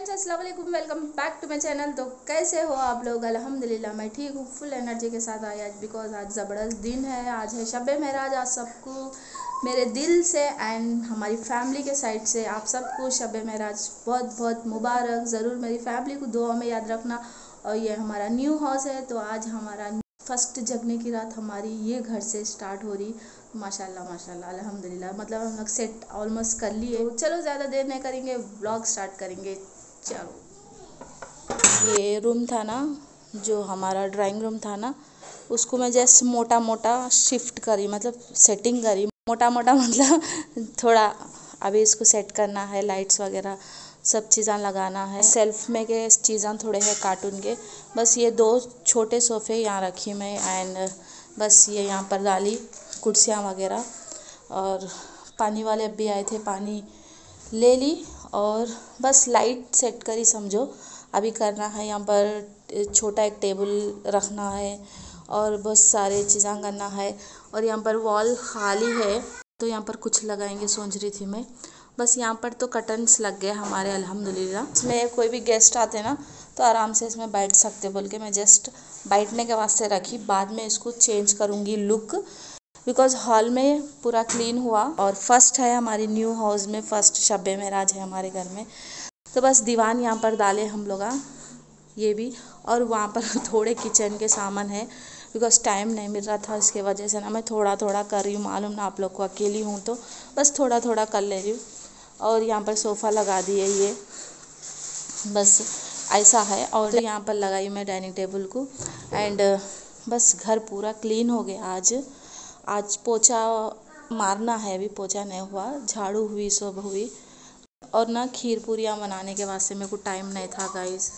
Friends अस्सलाम वालेकुम, welcome back to my channel. तो कैसे हो आप लोग? अल्हम्दुलिल्लाह मैं ठीक हूँ, फुल एनर्जी के साथ आई आज, बिकॉज आज ज़बरदस्त दिन है। आज है शब महराज। आज सबको मेरे दिल से एंड हमारी फैमिली के साइड से आप सबको शब महराज बहुत बहुत मुबारक। ज़रूर मेरी फैमिली को दुआ में याद रखना। और ये हमारा न्यू हाउस है, तो आज हमारा फर्स्ट जगने की रात हमारी ये घर से स्टार्ट हो रही। माशाल्लाह माशाल्लाह अल्हम्दुलिल्लाह, मतलब हम लोग सेट ऑलमोस्ट कर लिए। तो चलो ज़्यादा देर नहीं करेंगे, ब्लॉग स्टार्ट करेंगे। चलो, ये रूम था ना, जो हमारा ड्राइंग रूम था ना, उसको मैं जस्ट मोटा मोटा शिफ्ट करी, मतलब सेटिंग करी। मोटा मोटा मतलब थोड़ा अभी इसको सेट करना है, लाइट्स वगैरह सब चीज़ा लगाना है। सेल्फ में के चीज़ा थोड़े हैं कार्टून के। बस ये दो छोटे सोफ़े यहाँ रखी मैं, एंड बस ये यहाँ पर डाली कुर्सियाँ वगैरह। और पानी वाले अब भी आए थे, पानी ले ली और बस लाइट सेट करी समझो। अभी करना है यहाँ पर छोटा एक टेबल रखना है और बहुत सारे चीज़ा करना है। और यहाँ पर वॉल खाली है तो यहाँ पर कुछ लगाएंगे सोच रही थी मैं। बस यहाँ पर तो कर्टन्स लग गए हमारे अल्हम्दुलिल्लाह। इसमें कोई भी गेस्ट आते ना तो आराम से इसमें बैठ सकते, बोल के मैं जस्ट बैठने के वास्ते रखी। बाद में इसको चेंज करूँगी लुक, बिकॉज हॉल में पूरा क्लीन हुआ। और फर्स्ट है हमारी न्यू हाउस में, फर्स्ट शब महराज है हमारे घर में। तो बस दीवान यहाँ पर डाले हम लोग ये भी। और वहाँ पर थोड़े किचन के सामान है, बिकॉज टाइम नहीं मिल रहा था, इसके वजह से ना मैं थोड़ा थोड़ा कर रही हूँ। मालूम ना आप लोग को, अकेली हूँ तो बस थोड़ा थोड़ा कर ले रही हूँ। और यहाँ पर सोफ़ा लगा दिए, ये बस ऐसा है। और तो यहाँ पर लगाई मैं डाइनिंग टेबल को, एंड बस घर पूरा क्लीन हो गया। आज पोछा मारना है, अभी पोछा नहीं हुआ, झाड़ू हुई, सब हुई। और ना खीर पूरियाँ बनाने के वास्ते मेरे को टाइम नहीं था गाइस।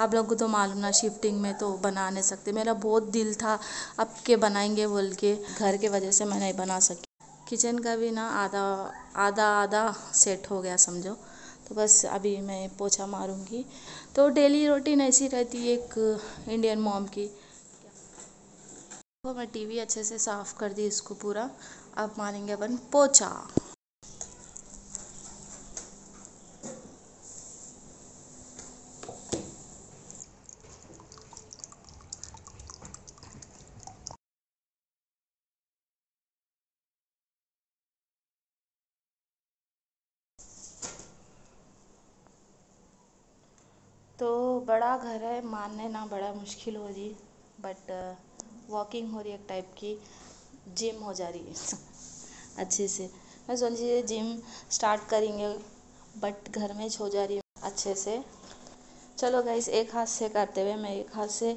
आप लोगों को तो मालूम ना, शिफ्टिंग में तो बना नहीं सकते। मेरा बहुत दिल था अब के बनाएंगे बोल के, घर के वजह से मैं नहीं बना सकी। किचन का भी ना आधा सेट हो गया समझो। तो बस अभी मैं पोछा मारूंगी। तो डेली रूटीन ऐसी रहती है एक इंडियन मॉम की। तो मैं टीवी अच्छे से साफ़ कर दी इसको पूरा। अब मारेंगे अपन पोछा। तो बड़ा घर है, मानने ना बड़ा मुश्किल हो रही, बट वॉकिंग हो रही एक टाइप की, जिम हो जा रही है अच्छे से। मैं सोचिए जिम स्टार्ट करेंगे, बट घर में हो जा रही है अच्छे से। चलो गाइस, एक हाथ से करते हुए मैं एक हाथ से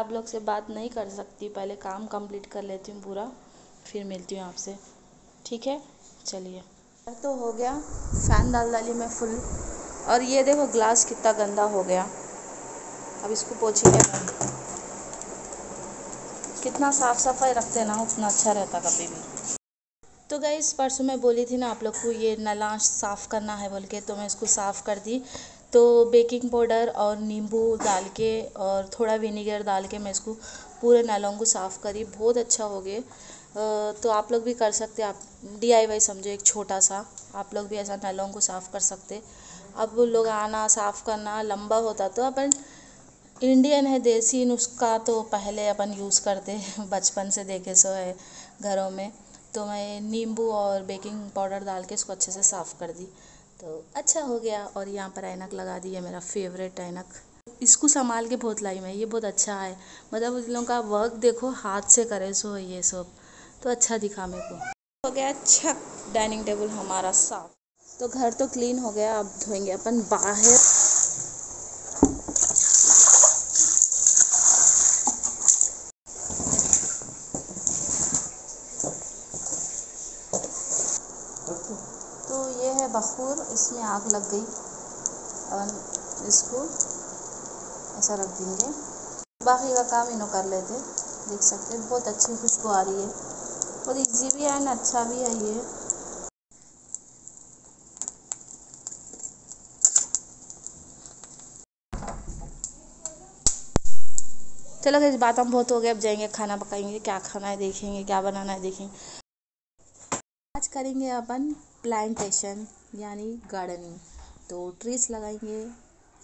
आप लोग से बात नहीं कर सकती, पहले काम कंप्लीट कर लेती हूँ पूरा, फिर मिलती हूँ आपसे, ठीक है? चलिए, तो हो गया। फ़ैन डाल डाली मैं फुल। और ये देखो ग्लास कितना गंदा हो गया, अब इसको पोछेंगे। कितना साफ़ सफाई रखते ना उतना अच्छा रहता कभी भी। तो गाइस, परसों मैं बोली थी ना आप लोग को ये नलाश साफ़ करना है बोल के, तो मैं इसको साफ़ कर दी। तो बेकिंग पाउडर और नींबू डाल के और थोड़ा विनेगर डाल के मैं इसको पूरे नलों को साफ़ करी, बहुत अच्छा हो गए। तो आप लोग भी कर सकते, आप DIY समझो एक छोटा सा, आप लोग भी ऐसा नलों को साफ़ कर सकते। अब लोग आना साफ़ करना लंबा होता, तो अपन इंडियन है देसी नुस्खा तो पहले अपन यूज़ करते हैं, बचपन से देखे सो है घरों में। तो मैं नींबू और बेकिंग पाउडर डाल के इसको अच्छे से साफ़ कर दी, तो अच्छा हो गया। और यहाँ पर ऐनक लगा दी है, मेरा फेवरेट ऐनक। इसको संभाल के बहुत लाई मैं, ये बहुत अच्छा है, मतलब उन लोगों का वर्क देखो हाथ से करे सो ये सब, तो अच्छा दिखा मेरे को। हो गया छक डाइनिंग टेबल हमारा साफ। तो घर तो क्लीन हो गया, अब धोएंगे अपन बाहर। तो ये है बखूर, इसमें आग लग गई और इसको ऐसा रख देंगे, बाकी का काम इन्हों कर लेते। देख सकते हैं बहुत अच्छी खुशबू आ रही है, बहुत ईजी भी है ना, अच्छा भी है ये। चलो इस बात हम बहुत हो गए, अब जाएंगे खाना पकाएंगे, क्या खाना है देखेंगे, क्या बनाना है देखेंगे। आज करेंगे अपन प्लांटेशन यानी गार्डनिंग। तो ट्रीज लगाएंगे,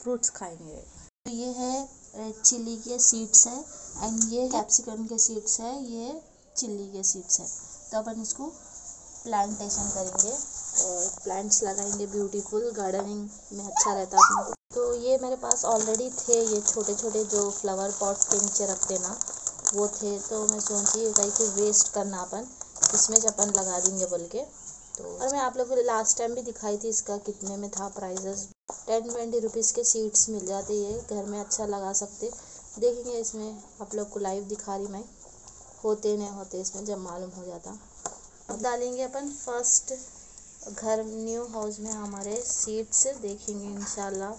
फ्रूट्स खाएंगे। तो ये है चिली के सीड्स है एंड ये कैप्सिकम के सीड्स है, ये चिली के सीड्स है। तो अपन इसको प्लांटेशन करेंगे और प्लांट्स लगाएंगे, ब्यूटीफुल गार्डनिंग में अच्छा रहता है अपने को। तो ये मेरे पास ऑलरेडी थे, ये छोटे छोटे जो फ्लावर पॉट्स के नीचे रखते ना वो थे, तो मैं सोची कहीं कि वेस्ट करना अपन इसमें से अपन लगा देंगे बोल के। तो और मैं आप लोगों को लास्ट टाइम भी दिखाई थी इसका कितने में था प्राइजेस, 10-20 रुपीज़ के सीड्स मिल जाते, ये घर में अच्छा लगा सकते। देखेंगे इसमें आप लोग को लाइव दिखा रही मैं, होते नहीं होते इसमें जब मालूम हो जाता। डालेंगे अपन फर्स्ट घर न्यू हाउस में हमारे सीड्स, देखेंगे इंशाल्लाह।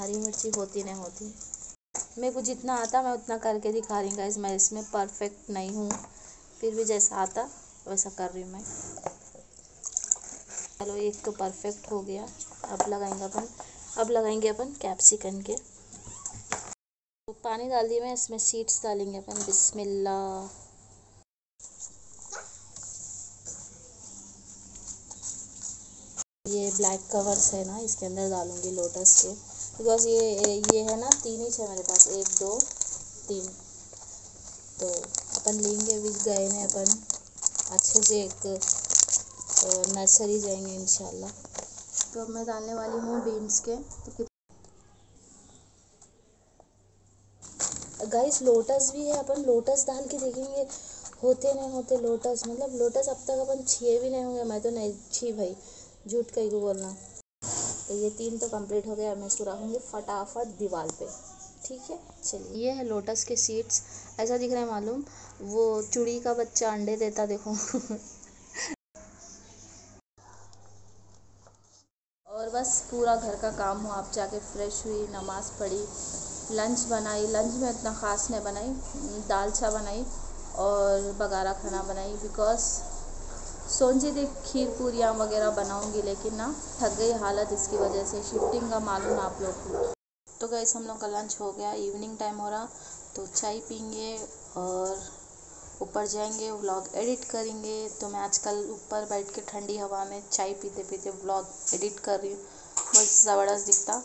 हरी मिर्ची होती नहीं होती, मेरे को जितना आता मैं उतना करके दिखा रही हूँ। मैं इसमें परफेक्ट नहीं हूँ, फिर भी जैसा आता वैसा कर रही हूँ मैं। चलो एक तो परफेक्ट हो गया। अब लगाएंगे अपन कैप्सिकम के। तो पानी डाल दिए मैं, इसमें सीड्स डालेंगे अपन। बिस्मिल्लाह। ये ब्लैक कवर्स है ना, इसके अंदर डालूंगी लोटस के, बिकॉज ये है ना, 3 ही है मेरे पास, 1 2 3। तो अपन लेंगे, भी गए ने अपन अच्छे से एक नर्सरी जाएंगे इंशाल्लाह। तो अब मैं डालने वाली हूँ बीन्स के। तो गाइस लोटस भी है, अपन लोटस डाल के देखेंगे होते नहीं होते। लोटस मतलब लोटस अब तक अपन छीए भी नहीं होंगे, मैं तो नहीं छी भाई, झूठ कहीं को बोलना। तो ये 3 तो कंप्लीट हो गया। मैं इसको रखूँगी फटाफट दीवार पे, ठीक है। चलिए ये है लोटस के सीड्स। ऐसा दिख रहा है मालूम, वो चूड़ी का बच्चा अंडे देता देखो। और बस पूरा घर का काम हुआ। आप जाके फ्रेश हुई, नमाज़ पढ़ी, लंच बनाई। लंच में इतना ख़ास नहीं बनाई, दाल चा बनाई और बघारा खाना बनाई, बिकॉज सोची थी खीर पूरियाँ वगैरह बनाऊंगी, लेकिन ना थक गई हालत इसकी वजह से, शिफ्टिंग का मालूम आप लोग को। तो गाइस हम लोग का लंच हो गया, इवनिंग टाइम हो रहा, तो चाय पीएंगे और ऊपर जाएंगे, व्लॉग एडिट करेंगे। तो मैं आजकल ऊपर बैठ के ठंडी हवा में चाय पीते पीते व्लॉग एडिट कर रही हूँ, बहुत ज़बरदस्त दिखता।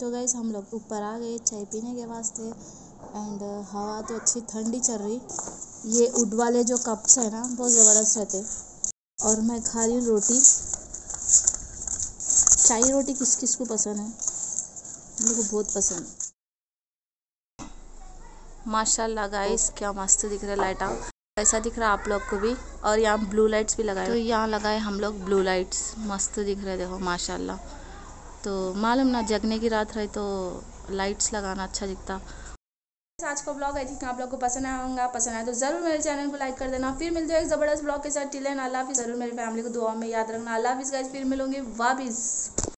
तो गाइस हम लोग ऊपर आ गए चाय पीने के वास्ते, एंड हवा तो अच्छी ठंडी चल रही। ये वुड वाले जो कप्स है ना बहुत ज़बरदस्त रहते। और मैं खा रही हूँ रोटी, शाही रोटी। किस किस को पसंद है? मेरे को बहुत पसंद है। माशाल्लाह गाइस क्या मस्त दिख रहा है, लाइट आउट ऐसा दिख रहा है आप लोग को भी। और यहाँ ब्लू लाइट्स भी लगाए, तो यहाँ लगाए हम लोग ब्लू लाइट्स, मस्त दिख रहे देखो माशाल्लाह। तो मालूम ना जगने की रात रही तो लाइट्स लगाना अच्छा दिखता। आज का ब्लॉग आई थिंक आप लोग को पसंद आया होगा, पसंद आया तो जरूर मेरे चैनल को लाइक कर देना। फिर मिलते हैं एक जबरदस्त ब्लॉग के साथ, टिल देन अल्लाह हाफिज़। जरूर मेरी फैमिली को दुआ में याद रखना। अल्लाह हाफिज़ गाइस, फिर मिलूंगी वापिस।